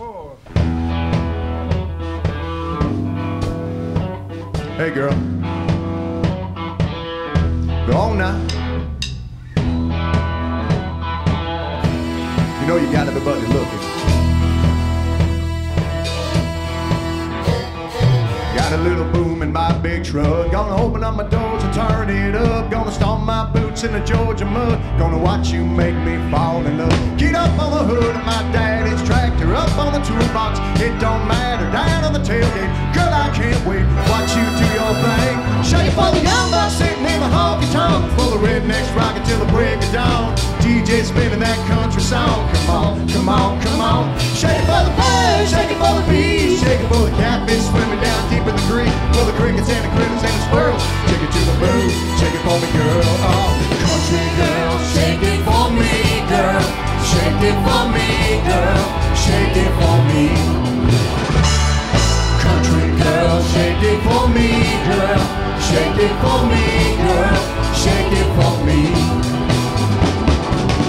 4. Hey, girl. Go on now. You know you got everybody looking. Got a little boom in my big truck. Gonna open up my doors and turn it up. Gonna stomp my boots in the Georgia mud. Gonna watch you make me fall in love. Get up on the hood of my daddy's tractor. Up on the toolbox, it don't matter. Down on the tailgate, girl, I can't wait. Watch you do your thing. Shake for the young bucks sitting in the honky tonk. For the rednecks rocking till the break of dawn. DJ spinning that country song. Come on, come on, come on. Shake for the birds, shake for the bees, shake for the catfish swimming down deep in the creek. For the crickets and the critters and the squirrels. Shake it to the blues, shake it for me, girl. Oh, country girl, shake it for me, girl. Shake it for me, girl. Shake it for me. Country girl, shake it for me, girl. Shake it for me, girl. Shake it for me.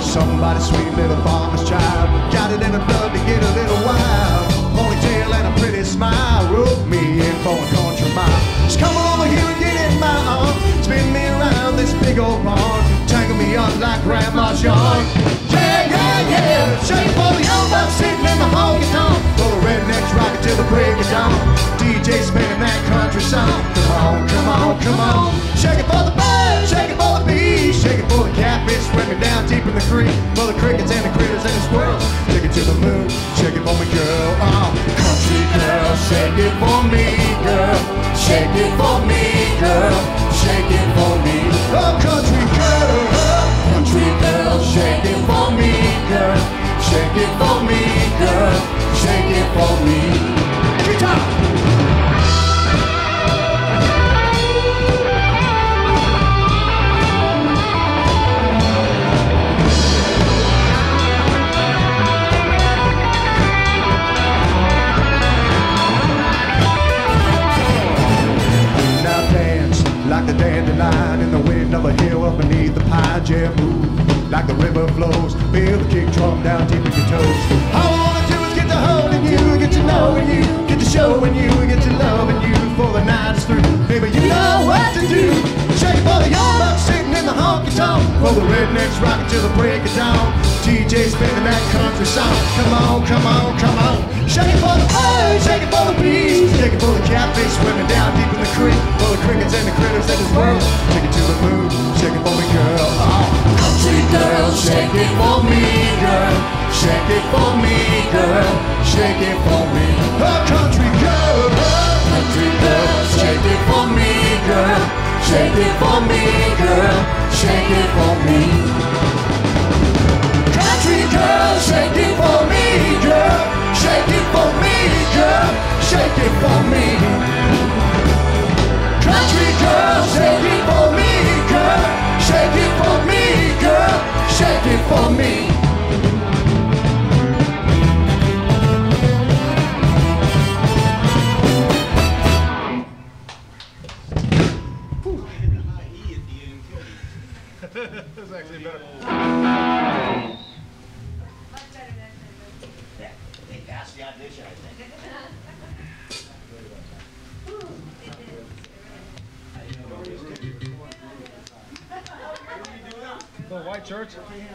Somebody's sweet little farmer's child got it in her blood to get a little wild. Ponytail and a pretty smile rope me in for a country mile. Just come over here and get in my arm. Spin me around this big old barn. Tangle me up like grandma's yarn. Yeah, yeah, yeah. Shake it for the young bucks sitting in the honky tonk. For the rednecks rocking till the break of dawn. DJ spinning that country song. Come on, come on, come on. Shake it for the birds, shake it for the bees, shake it for the catfish swimming down deep in the creek. For the crickets and the critters and the squirrels. Shake it to the moon, shake it for me, girl. Oh, country girl, shake it for me, girl. Shake it for me, girl. Shake it for me. Oh, country girl. Country girl, shake it for me, girl. Shake it for me, girl. Shake it for me. Guitar. Like the dandelion in the wind of a hill up beneath the pine, yeah, move like the river flows. Feel the kick drum down deep in your toes. All I wanna do is get to holding you, get to knowing you, get to showing you, get to loving you. For the night is through, baby, you know what to do. Shake it for the young bucks sitting in the honky tonk. For the rednecks rocking till the break of dawn. DJ spinning that country song. Come on, come on, come on. Shake it for the birds, shake it for the bees, shake it for the catfish swimming down deep in the creek. For the crickets and the critters in this world. Shake it to the moon, shake it for me, girl. Oh, country girl, shake it for me, girl. Shake it for me, girl. Shake it for me. Oh, country girl. Country girl, shake it for me, girl. Shake it for me, girl. Shake it for me. Country girl, shake it for me, girl. Shake it for me, girl. Shake it for me. Country girl, shake it for me, girl. Shake it for me, girl. Shake it for me. That's actually better. Much better than that. They passed the audition, I think. The white church?